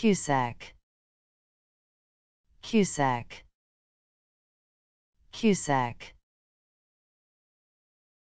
Cusec, Cusec, Cusec.